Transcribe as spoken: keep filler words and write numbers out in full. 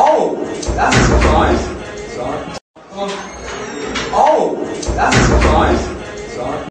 Oh, that's a surprise.